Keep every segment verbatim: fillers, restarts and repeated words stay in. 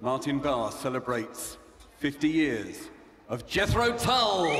Martin Barre celebrates fifty years of Jethro Tull.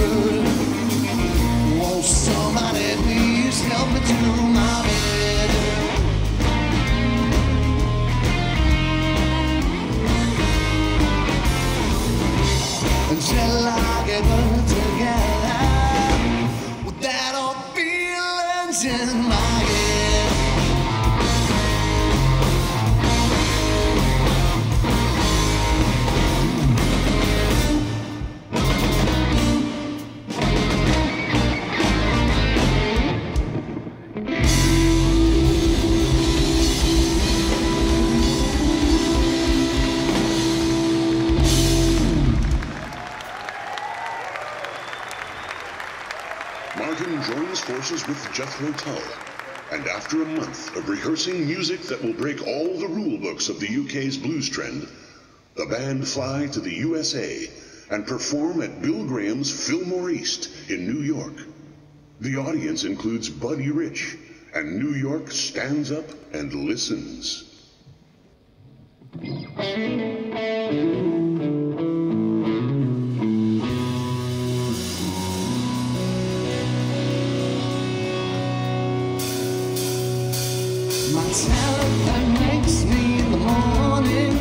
good. Won't somebody please help me to my bed? Until I get her together with that old feelings in my head. Forces with Jethro Tull, and after a month of rehearsing music that will break all the rule books of the U K's blues trend, the band fly to the U S A and perform at Bill Graham's Fillmore East in New York. The audience includes Buddy Rich, and New York stands up and listens. Salad that makes me in the morning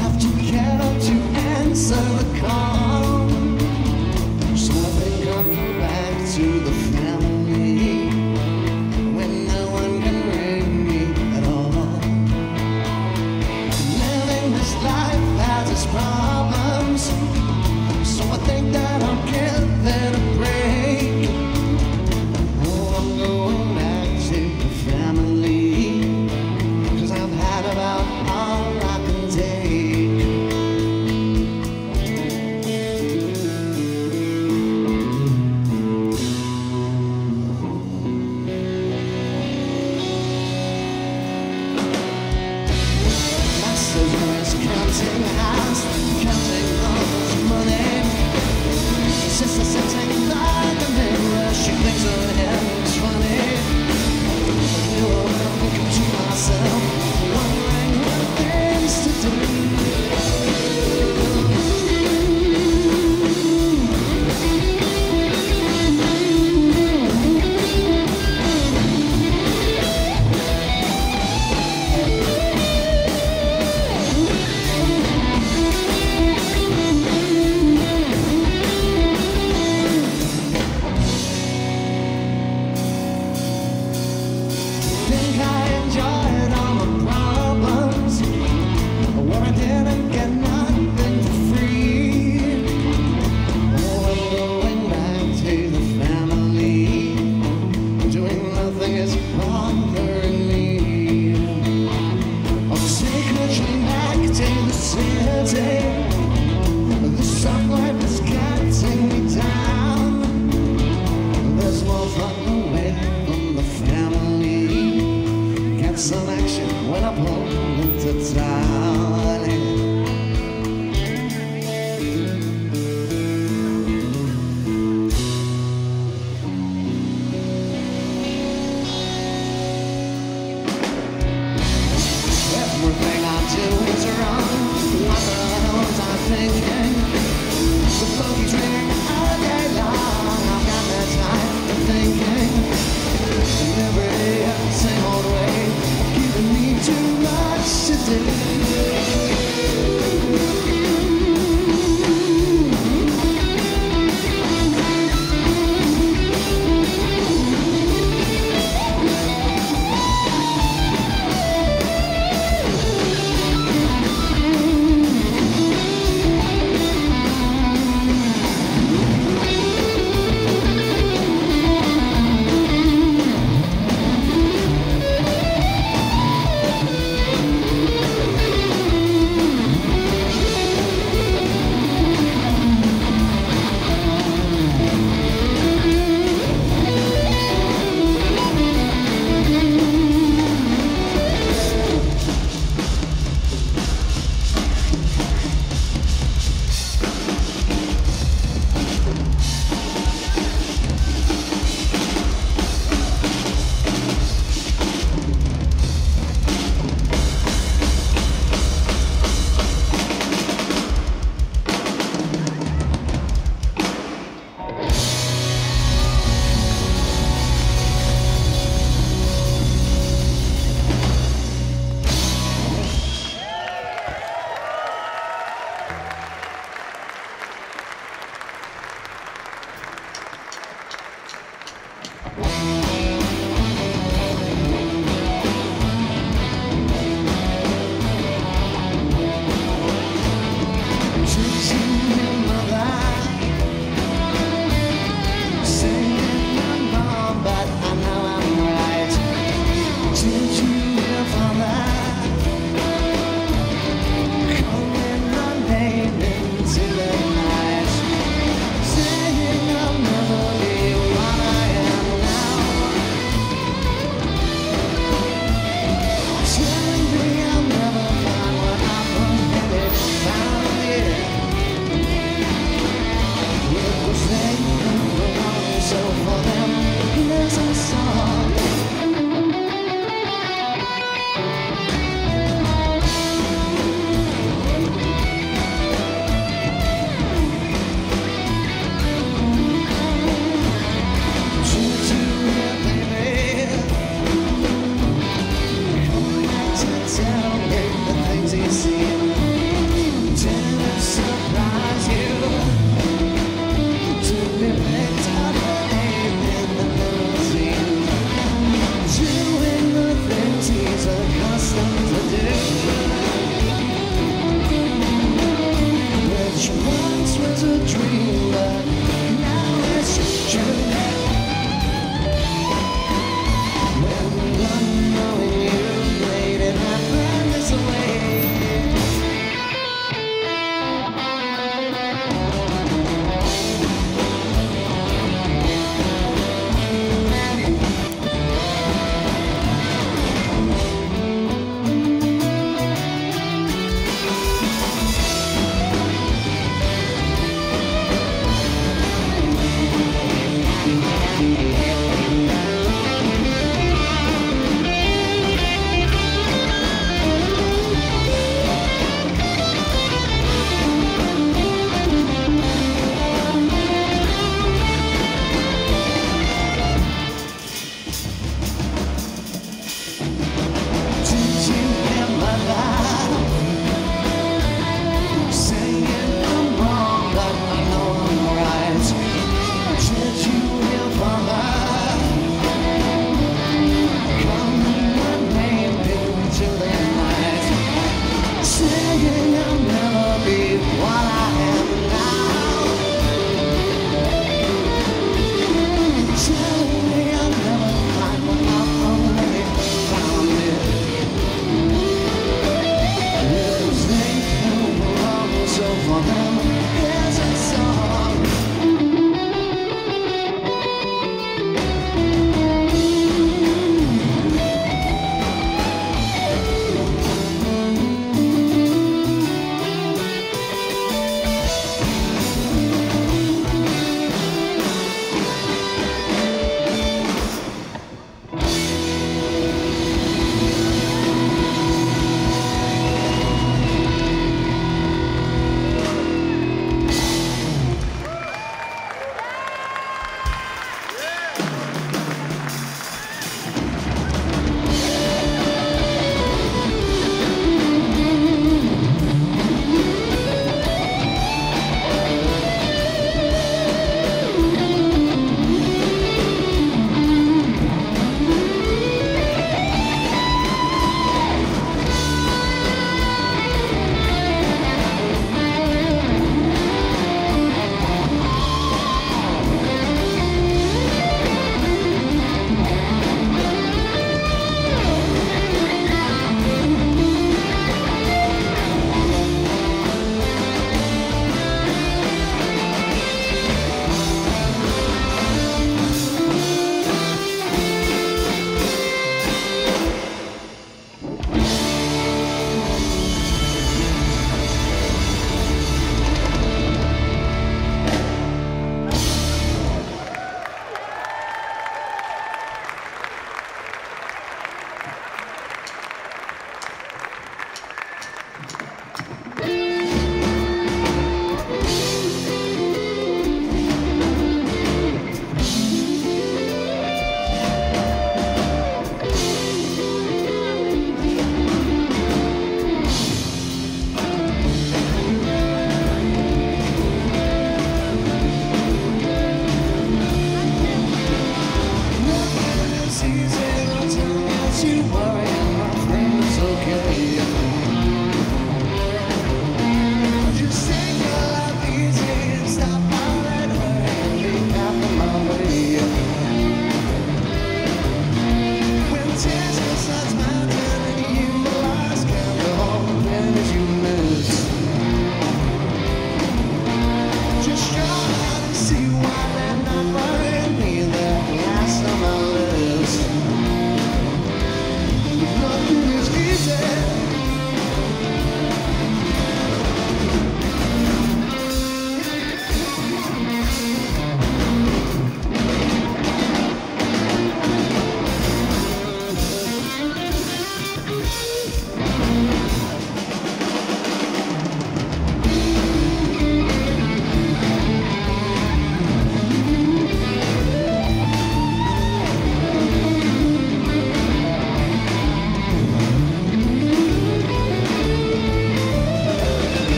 have to get up to answer the call. So I think I'll go back to the family when no one can ring me at all. Living this life has its problems, so I think that I'll give it a break. Oh, I'm going back to the family. Thank you.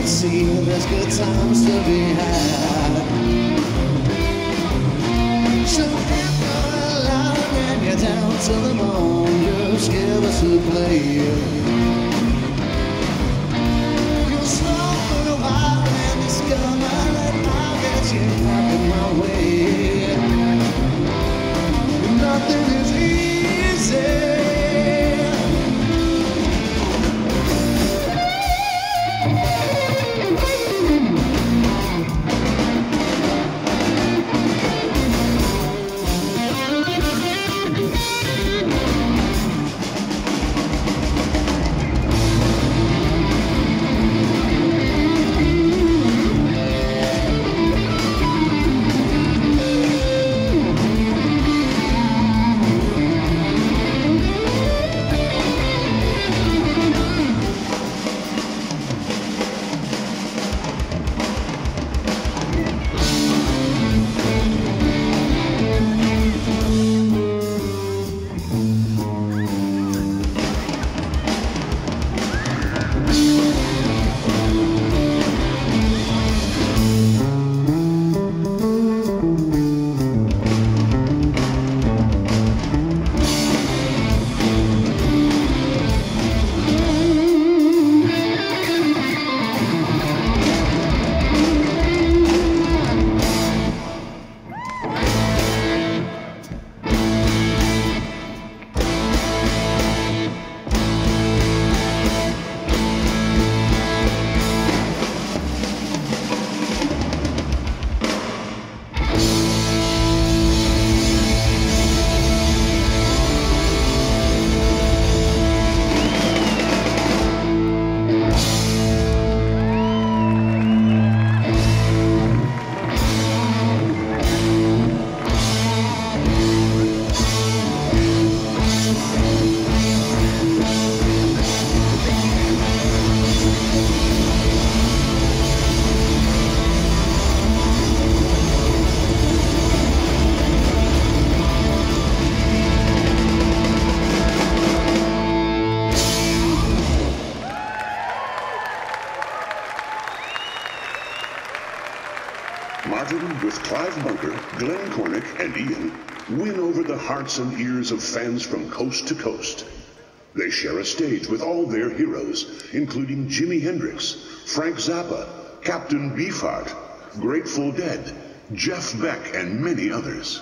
can see there's good times to be had. So if you're alive and you're down till the morn, you're scared us to play. You'll slow for a while and discover that I'll get you out of my way. Nothing is easy. And ears of fans from coast to coast. They share a stage with all their heroes, including Jimi Hendrix, Frank Zappa, Captain Beefheart, Grateful Dead, Jeff Beck, and many others.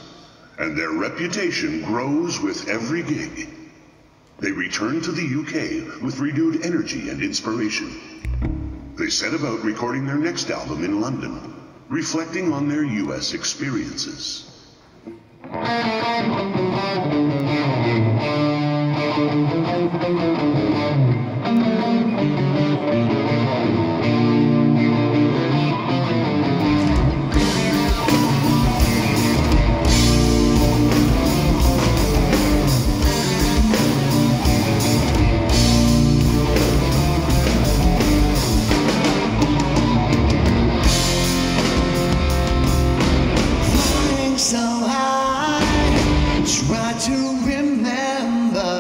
And their reputation grows with every gig. They return to the U K with renewed energy and inspiration. They set about recording their next album in London, reflecting on their U S experiences. To remember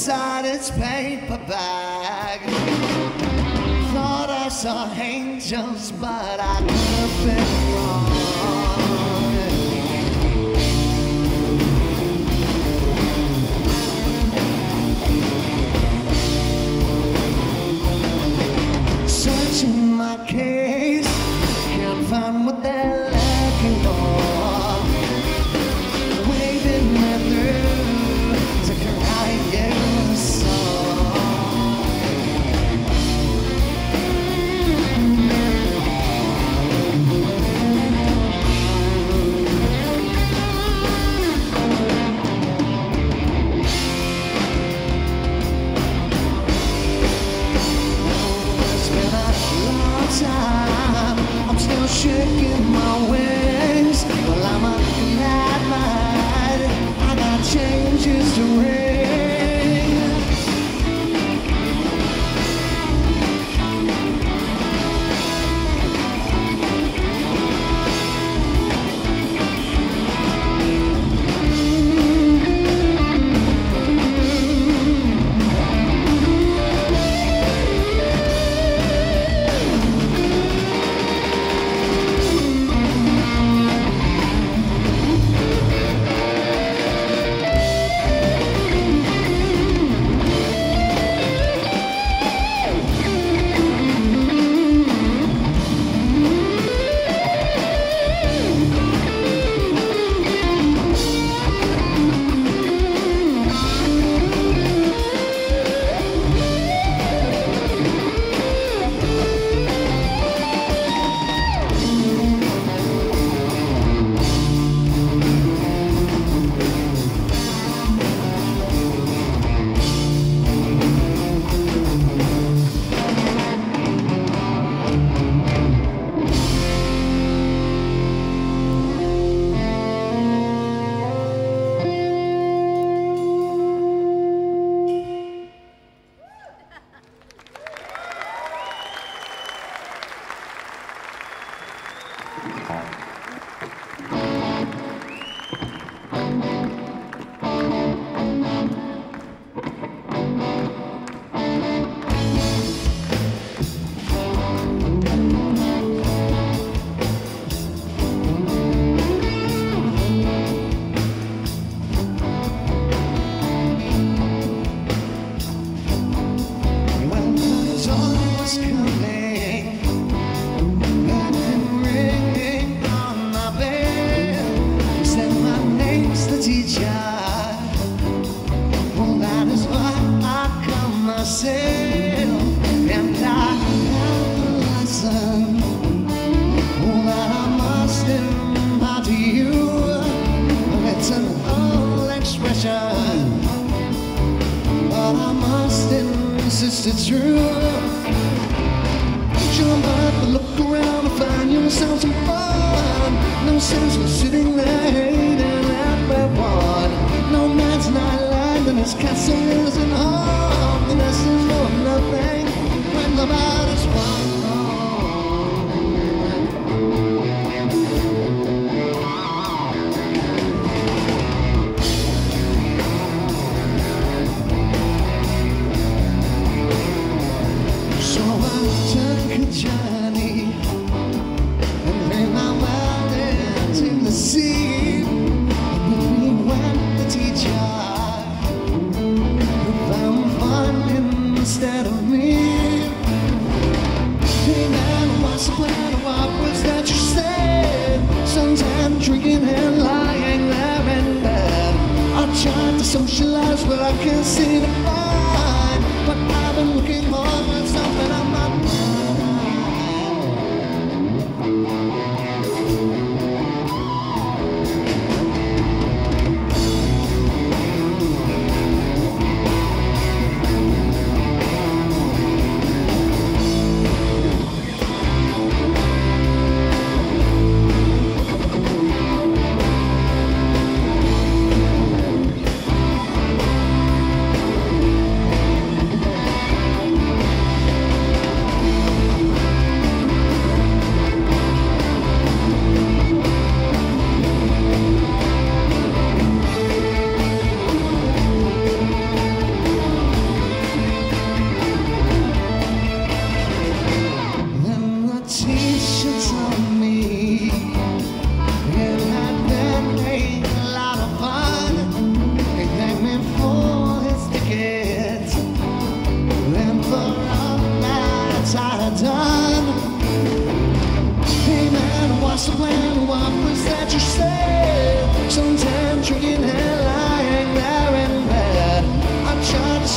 inside its paper bag. Thought I saw angels, but I could be wrong. Searching my case, can't find what they're looking for. Waving me through to write you a song. It's been a long time, I'm still shaking my wings. Well, I'm a glad mind, I got changes to ring.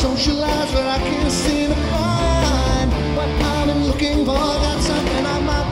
socialize, but I can't seem to find what I've been looking for. Got something on my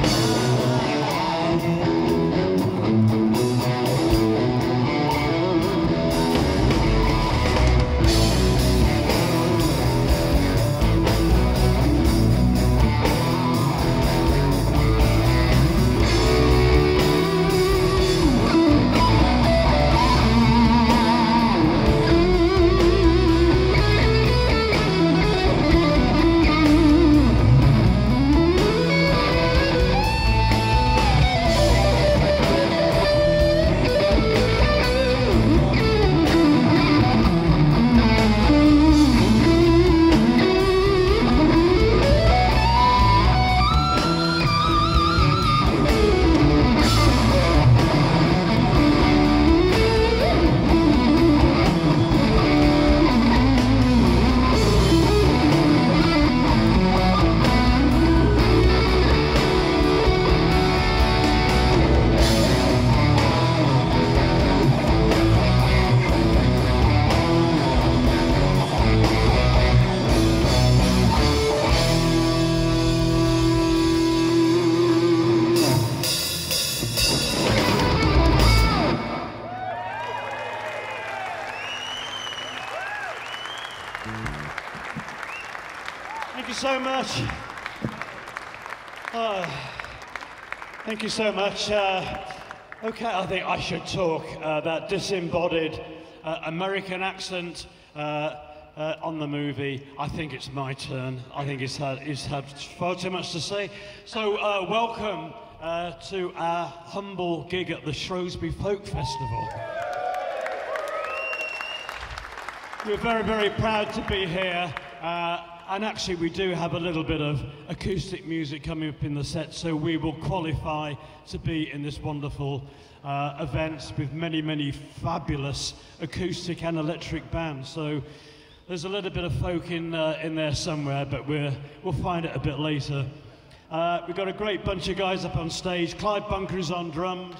Thank you so much. Uh, okay, I think I should talk. Uh, that disembodied uh, American accent uh, uh, on the movie. I think it's my turn. I think it's had, it's had far too much to say. So uh, welcome uh, to our humble gig at the Shrewsbury Folk Festival. We're very, very proud to be here. Uh, And actually, we do have a little bit of acoustic music coming up in the set, so we will qualify to be in this wonderful uh, event with many, many fabulous acoustic and electric bands. So there's a little bit of folk in, uh, in there somewhere, but we're, we'll find it a bit later. Uh, we've got a great bunch of guys up on stage. Clive Bunker is on drums.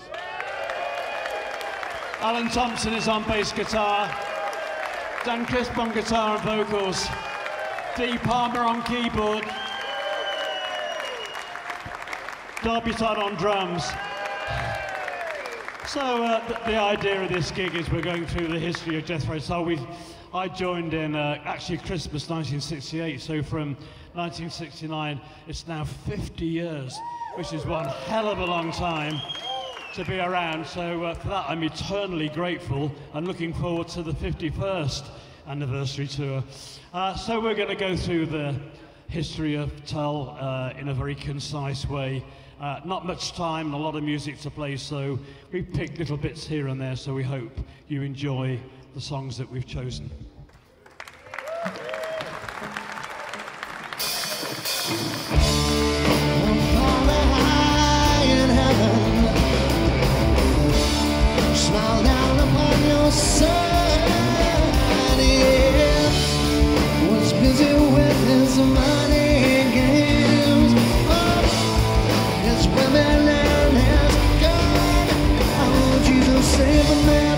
Alan Thompson is on bass guitar. Dan Crisp on guitar and vocals. Dee Palmer on keyboard, Darby Todd on drums. So uh, th the idea of this gig is we're going through the history of Jethro Tull. We've, I joined in uh, actually Christmas nineteen sixty-eight, so from nineteen sixty-nine it's now fifty years, which is one hell of a long time to be around. So uh, for that I'm eternally grateful and looking forward to the fifty-first anniversary tour. Uh, so we're going to go through the history of Tull uh, in a very concise way. Uh, not much time, a lot of music to play, so we picked little bits here and there, so we hope you enjoy the songs that we've chosen. Smile down upon your soul. Busy with his money and games. Oh, his women and his God. Oh, Jesus, save a man.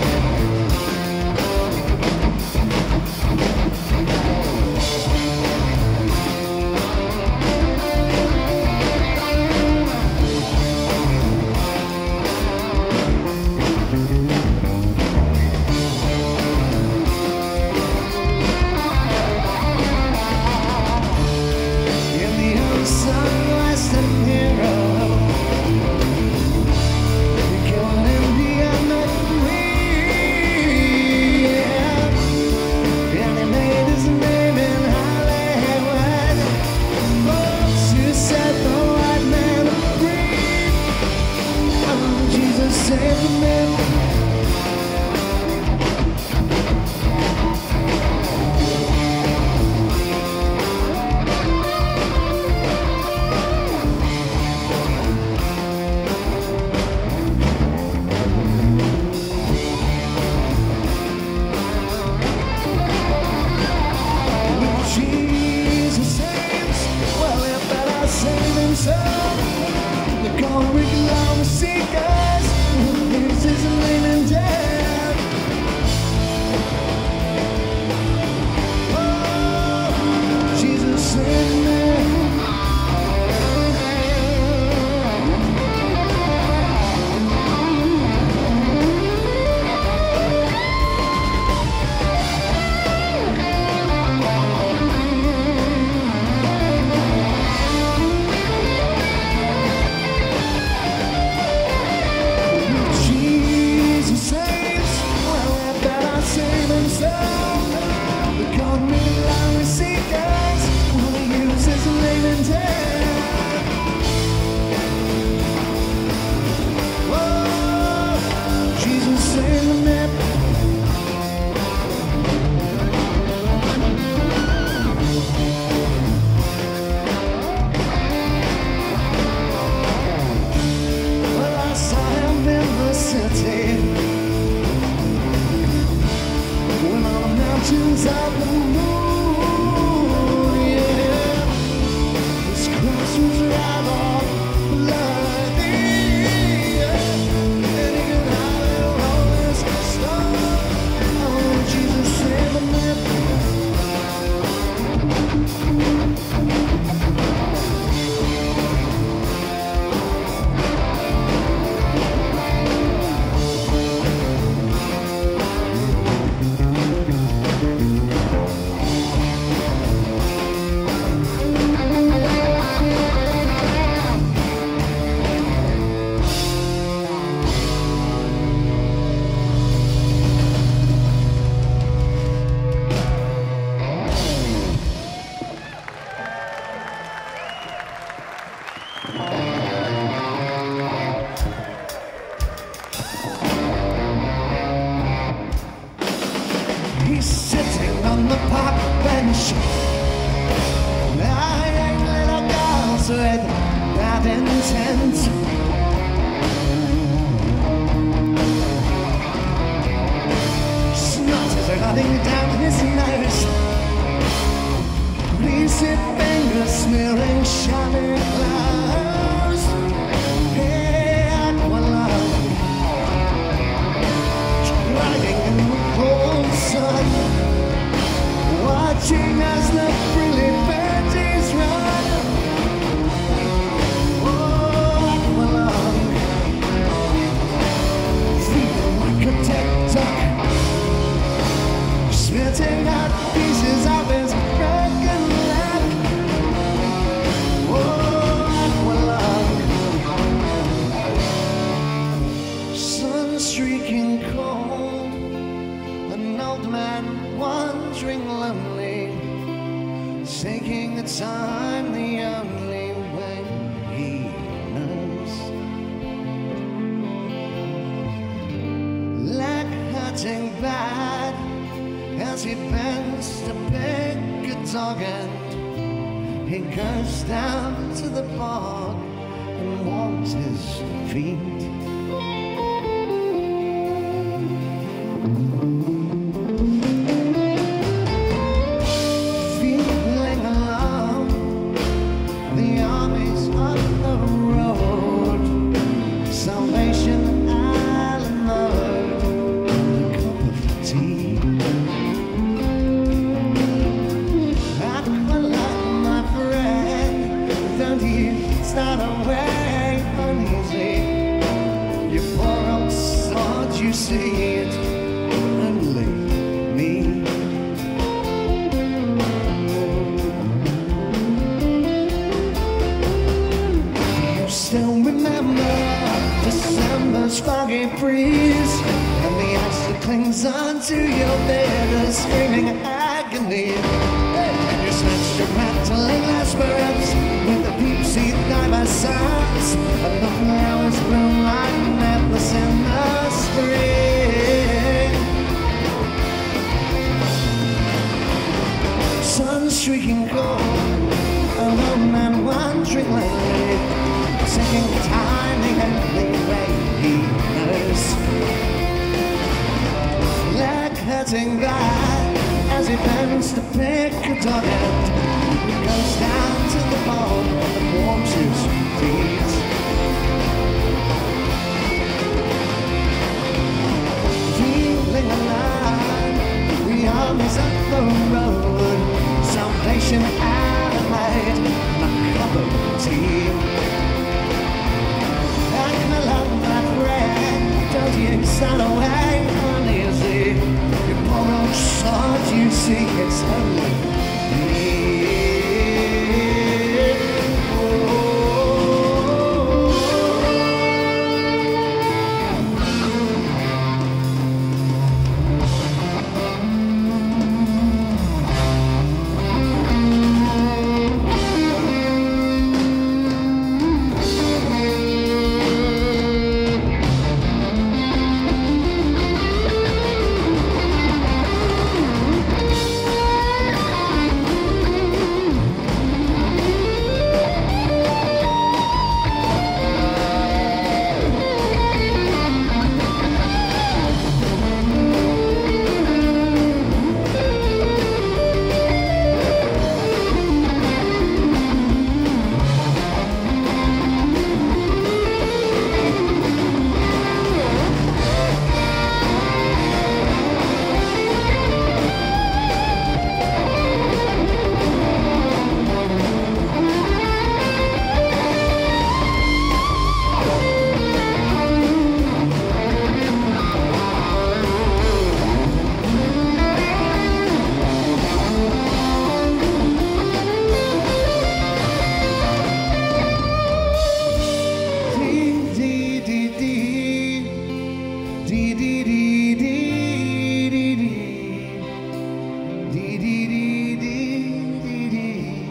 dee dee dee dee dee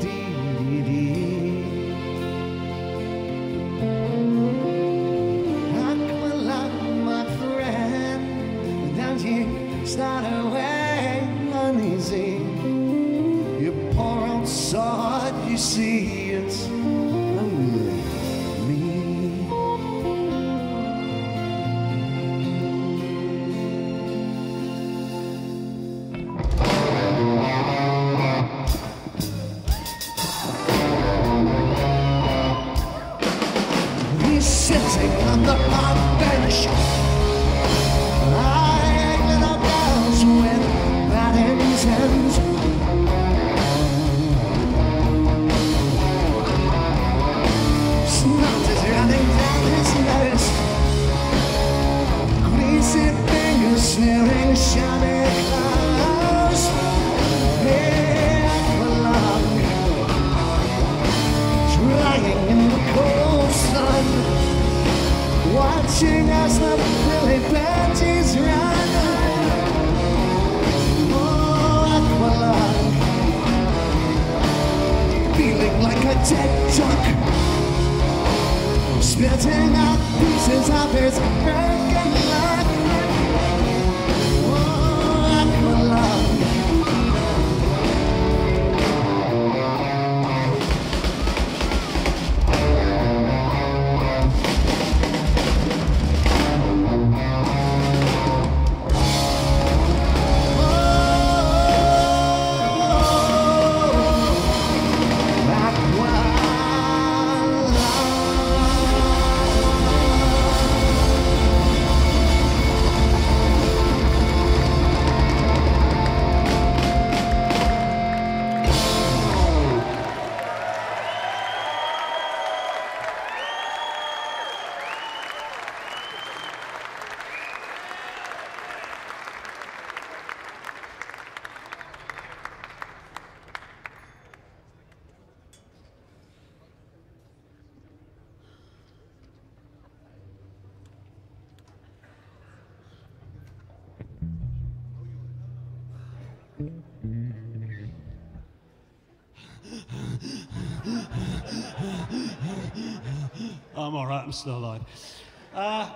dee dee dee dee. Rock my love, my friend, without you start away uneasy. You poor old sod, you see it's lonely. I'm all right, I'm still alive. Uh,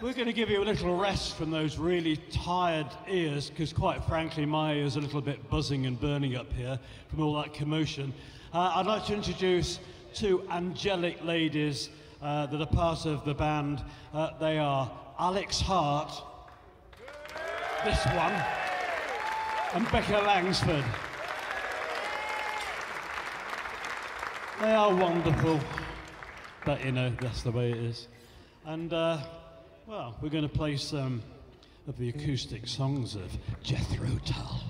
we're going to give you a little rest from those really tired ears, because quite frankly, my ears are a little bit buzzing and burning up here from all that commotion. Uh, I'd like to introduce two angelic ladies uh, that are part of the band. Uh, they are Alex Hart, this one, and Becca Langsford. They are wonderful. But, you know, that's the way it is. And, uh, well, we're going to play some of the acoustic songs of Jethro Tull.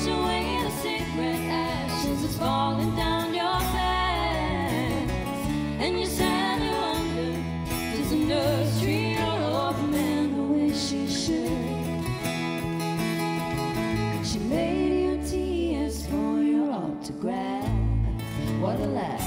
wash away the sacred ashes that's falling down your face. And you sadly wonder, does the nurse treat an old man the way she should? She made you tears for your autograph. What a laugh.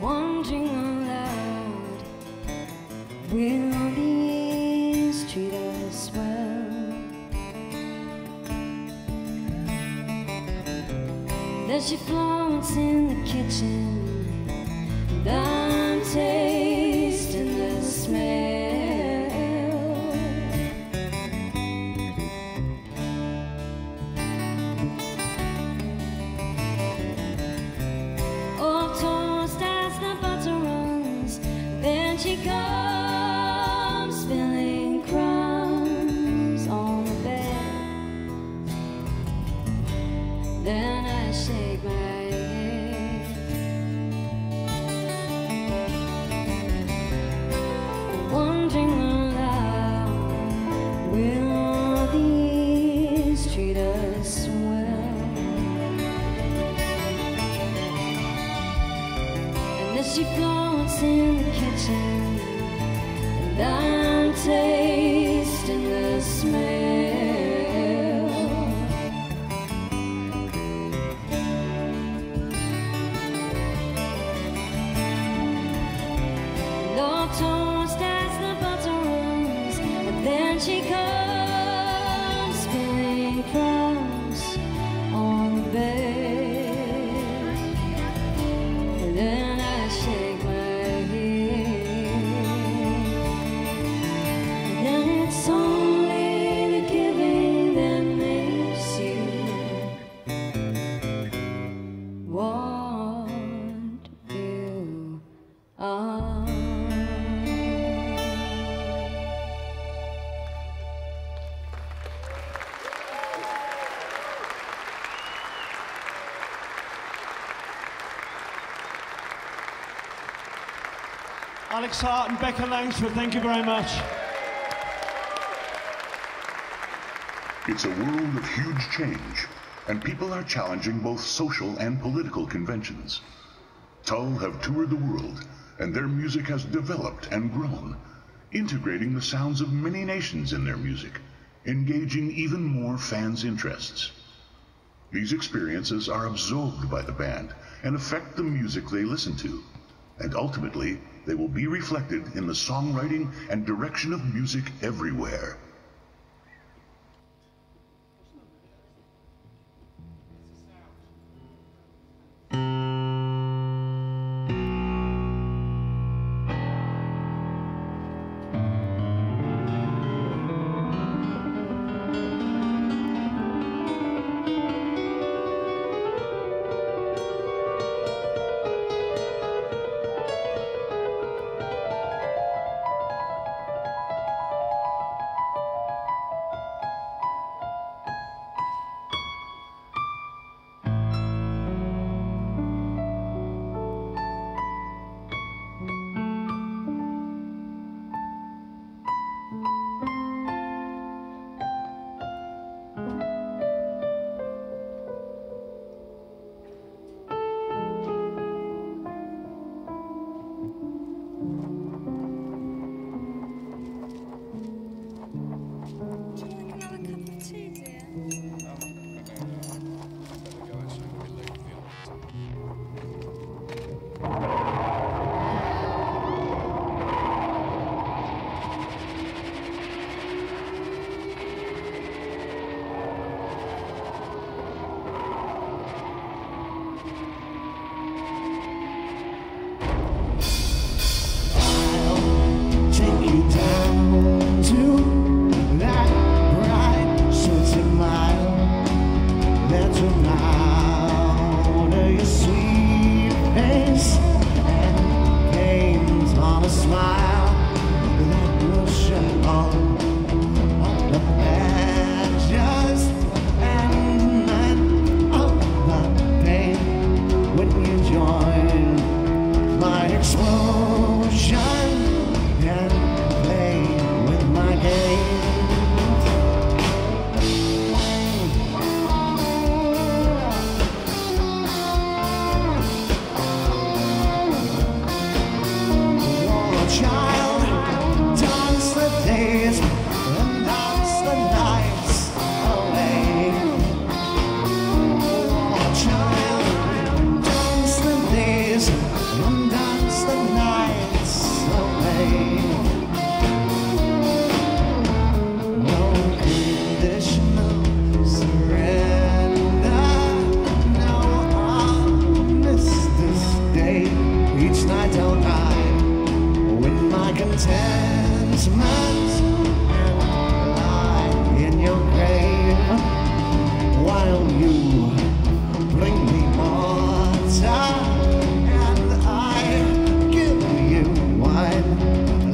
Wondering aloud, Beauty is treat us well. There she flaunts in the kitchen, and I'm tasting the smell. Oh, toast as the butter runs, then she goes. She floats in the kitchen, and I'm tasting the smell. Though toast as the butter runs, but then she comes spilling crumbs on the bed. And then Alex Hart and Becca Langsford, thank you very much. It's a world of huge change, and people are challenging both social and political conventions. Tull have toured the world, and their music has developed and grown, integrating the sounds of many nations in their music, engaging even more fans' interests. These experiences are absorbed by the band and affect the music they listen to, and ultimately, they will be reflected in the songwriting and direction of music everywhere.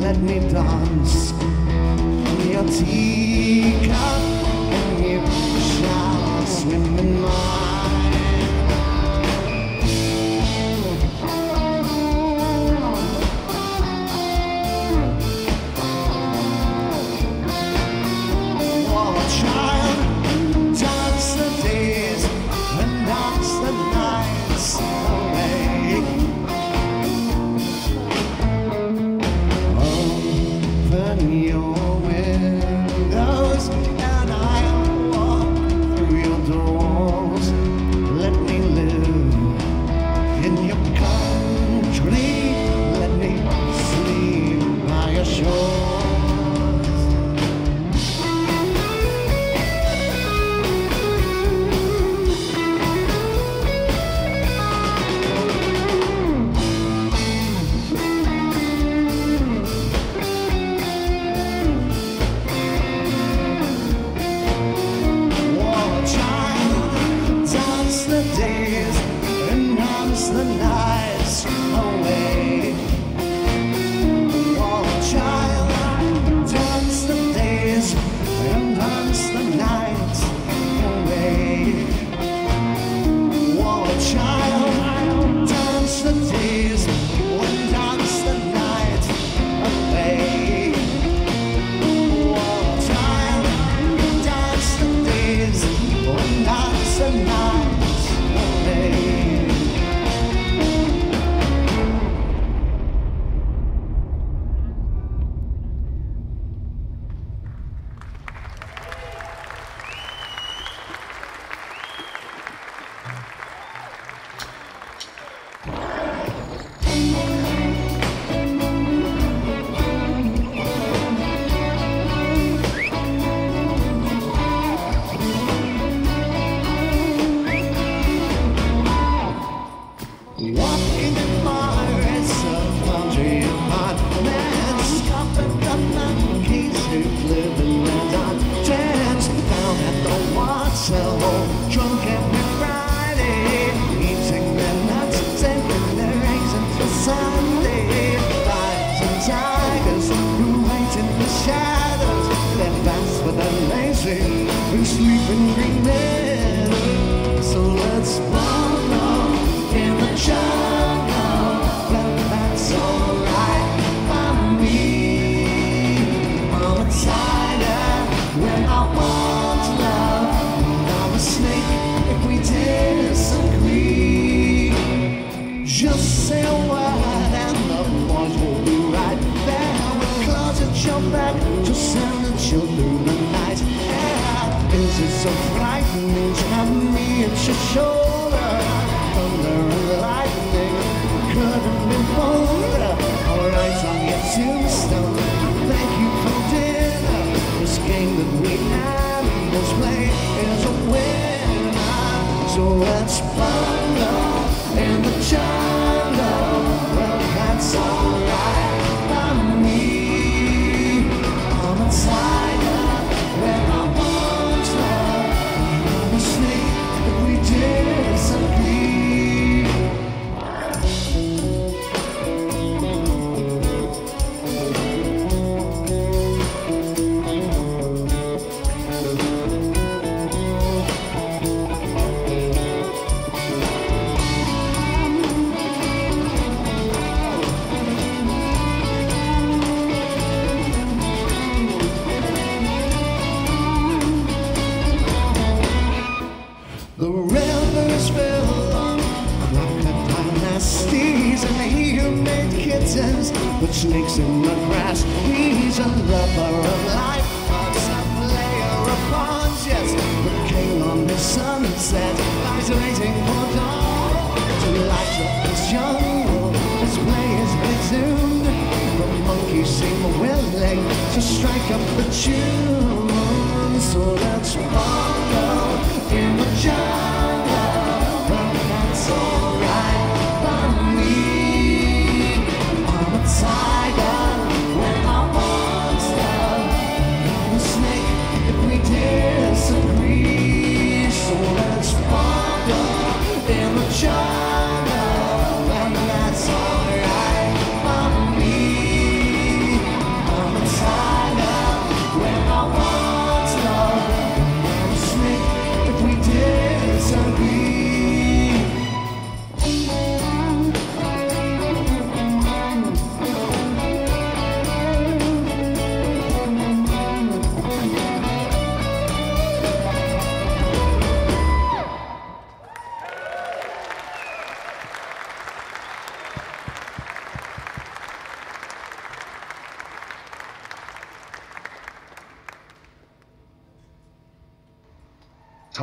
let me dance in your teacup, and you shall swim in mine.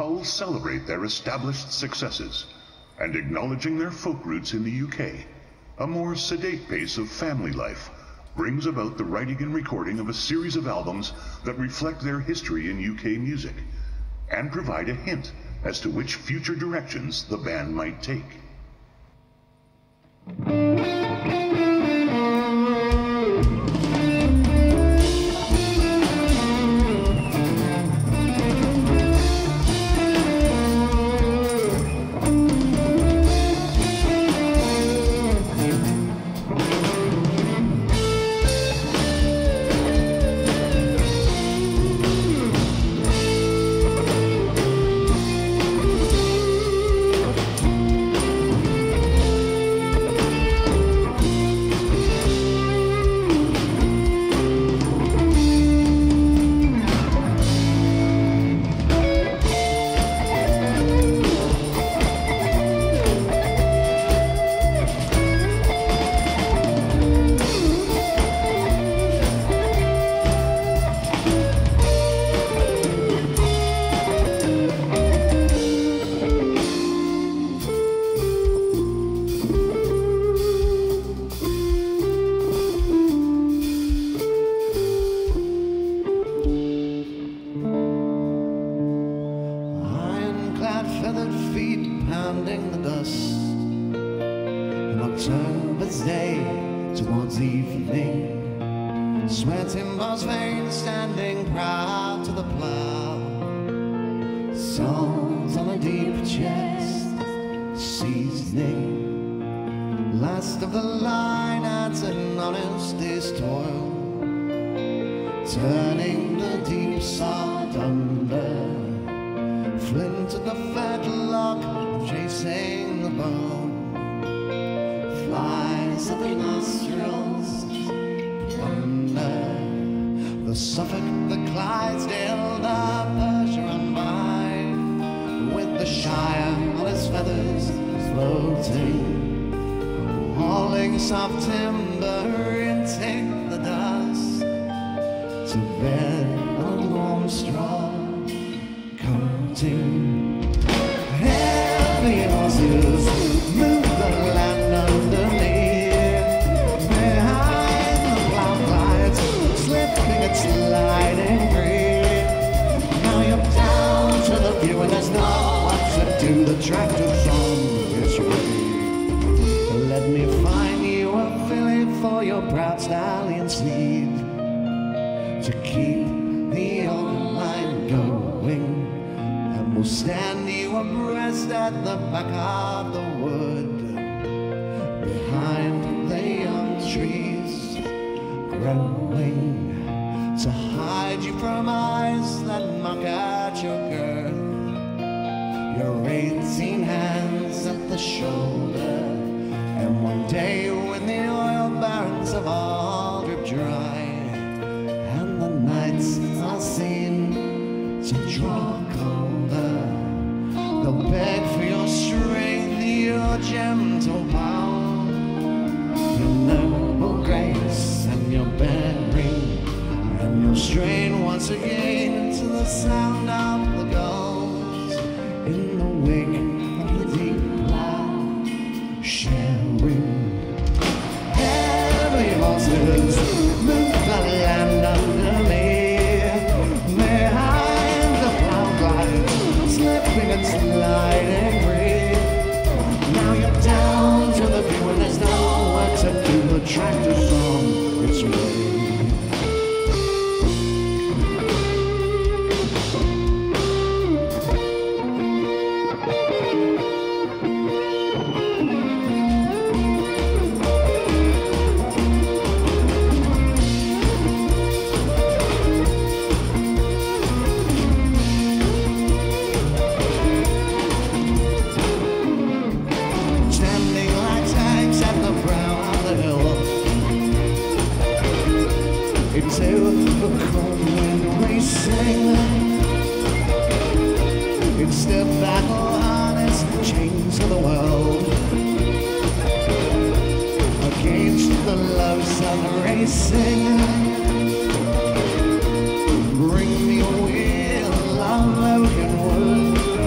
Tull celebrate their established successes and acknowledging their folk roots in the U K, a more sedate pace of family life brings about the writing and recording of a series of albums that reflect their history in U K music and provide a hint as to which future directions the band might take. Bring me a wheel of broken wood.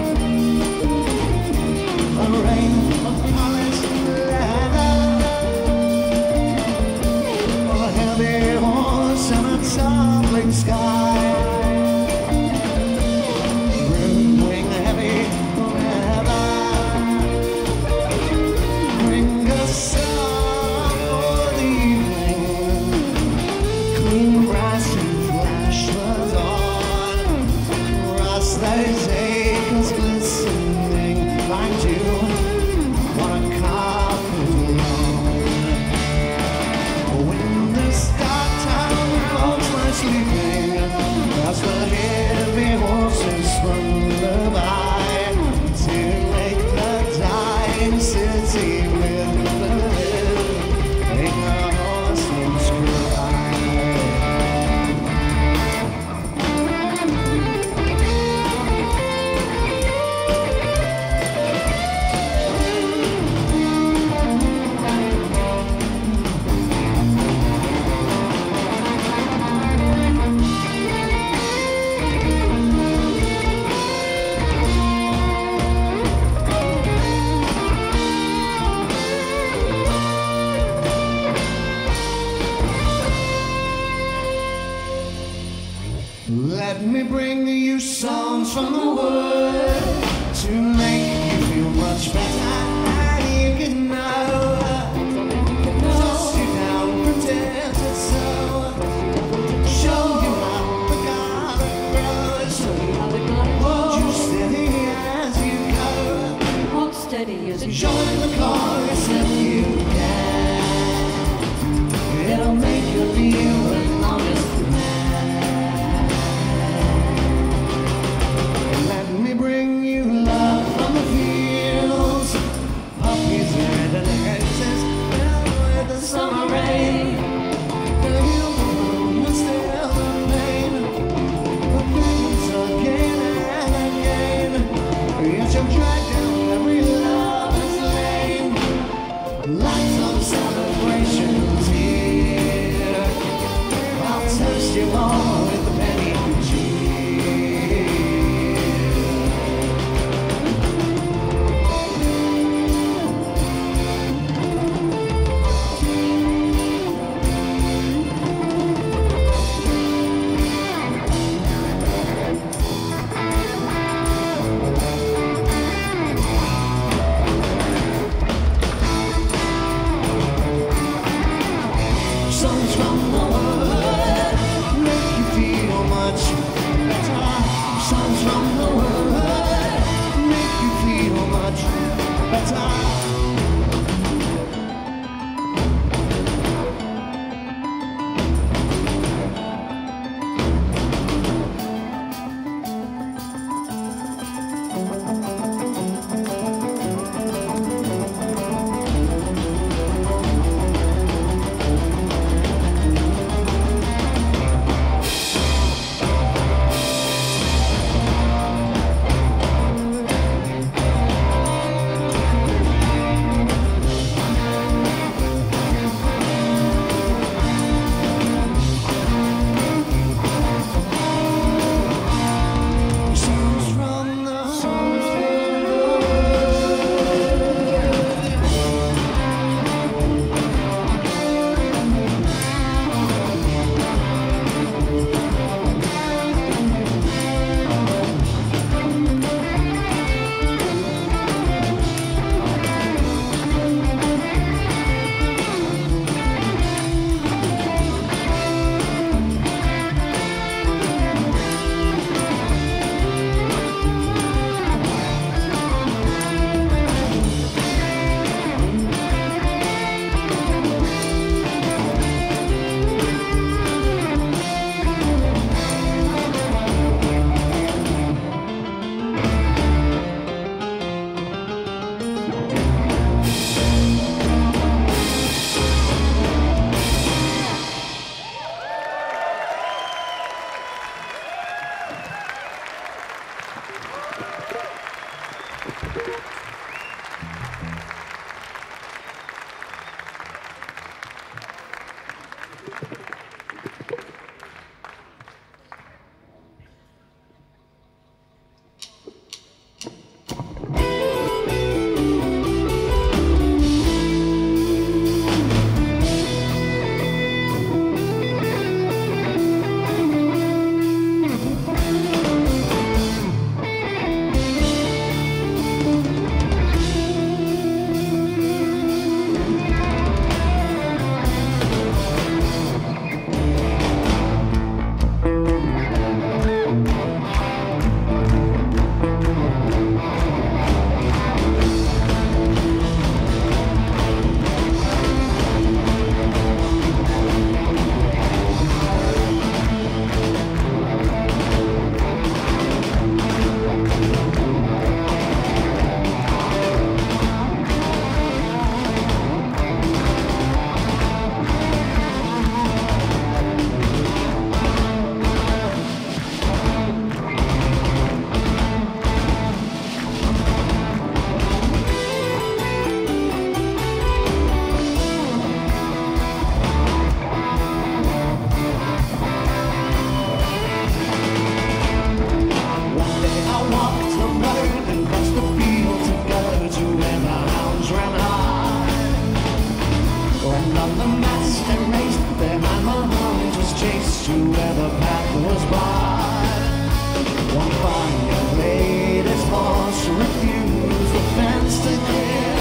you ever passed by. One fine young lady's horse refused the fence to clear.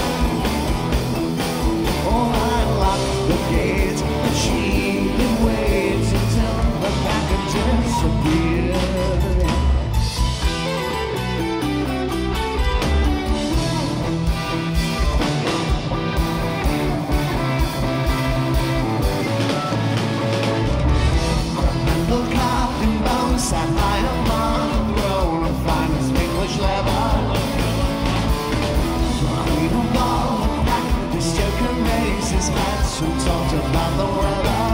Oh, I locked the gates, and she did wait until the packages appeared. Sat high upon the throne of finest English leather. We don't know the practice you can raise his hats who talked about the weather.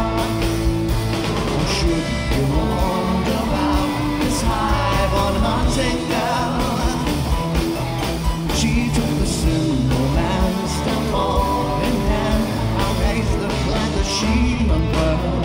Or should you wonder about this high-born hunting girl? She took the symbol and stepped on in hand and raised the flag that she unfurled.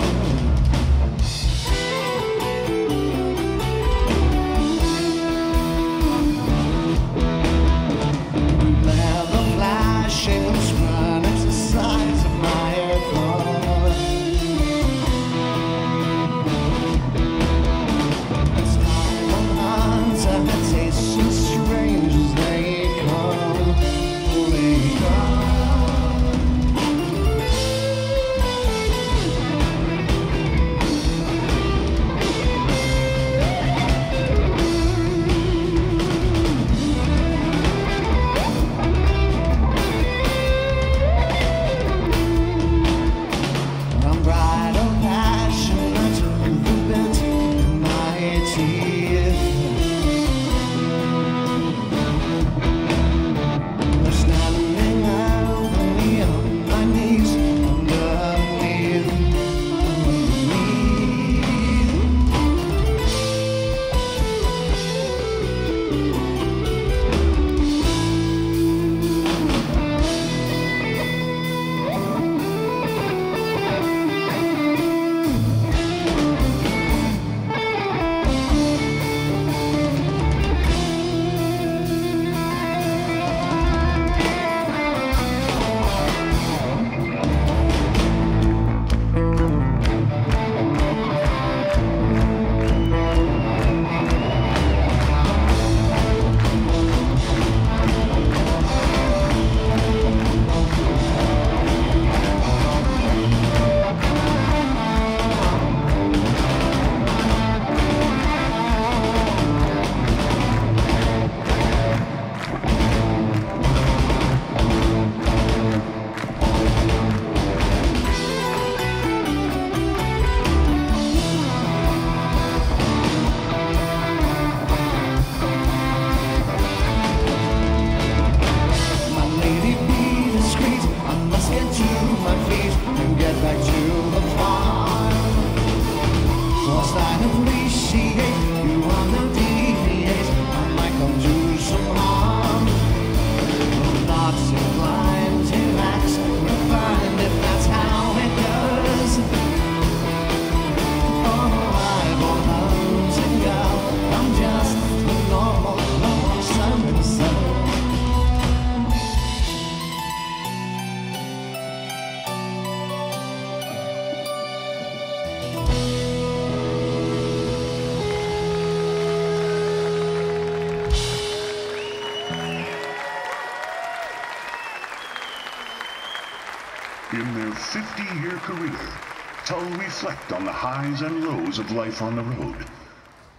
Highs and lows of life on the road.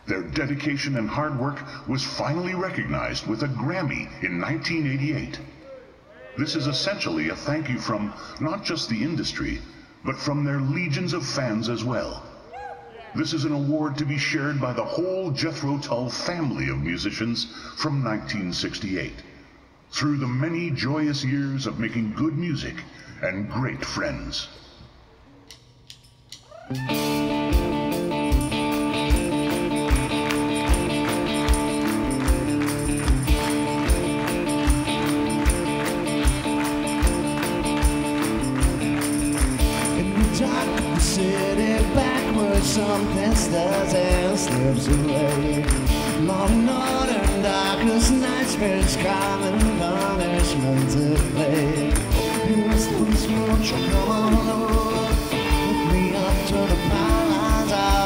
Their dedication and hard work was finally recognized with a Grammy in nineteen eighty-eight. This is essentially a thank you from not just the industry, but from their legions of fans as well. This is an award to be shared by the whole Jethro Tull family of musicians from nineteen sixty-eight, through the many joyous years of making good music and great friends. Some pastors and slips away. Long northern darkness nights first come and punishment to play. Here's the smoke, come on over. Put me up to the pylons.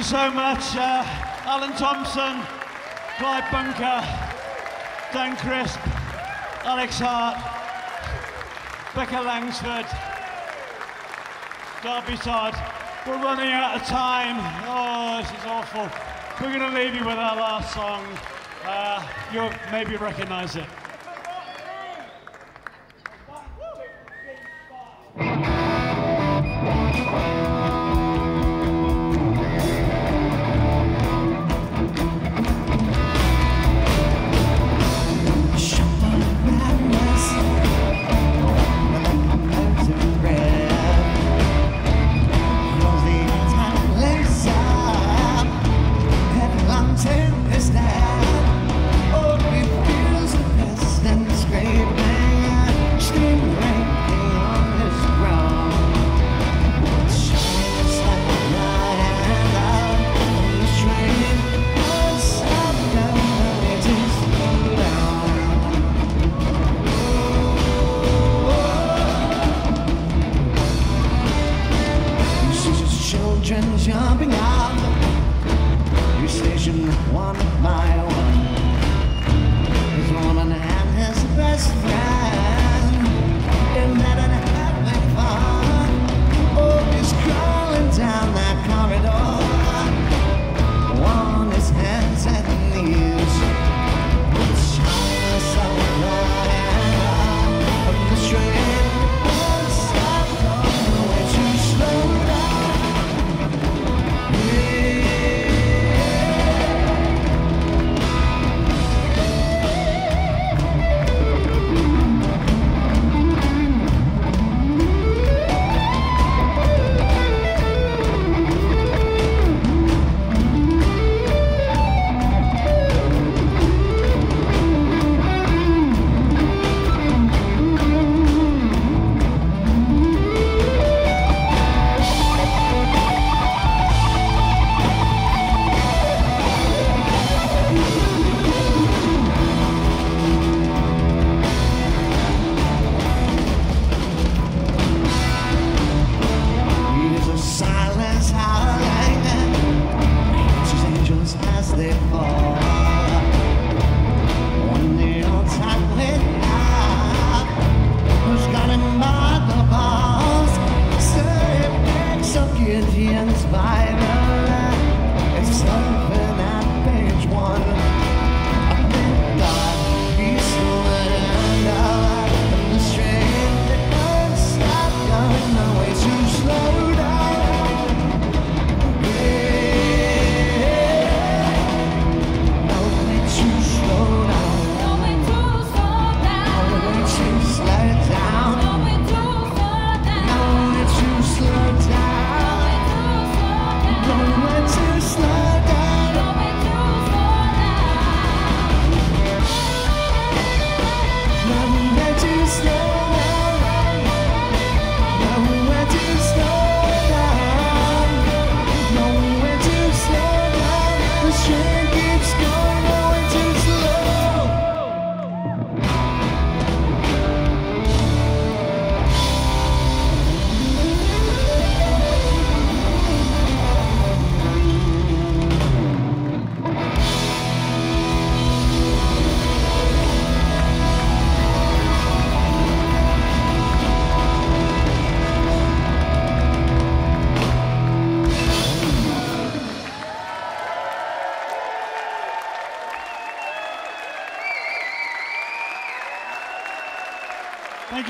So much, uh, Alan Thompson, Clive Bunker, Dan Crisp, Alex Hart, Becca Langsford, Darby Todd. We're running out of time. Oh, this is awful. We're going to leave you with our last song. Uh, you'll maybe recognise it. This now, oh, it feels the best.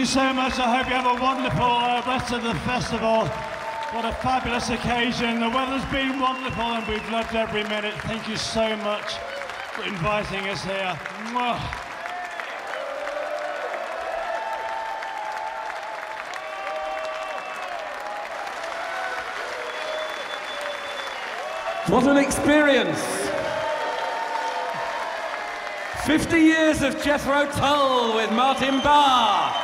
so much. I hope you have a wonderful uh, rest of the festival. What a fabulous occasion. The weather's been wonderful and we've loved every minute. Thank you so much for inviting us here. Mwah. What an experience! fifty years of Jethro Tull with Martin Barre.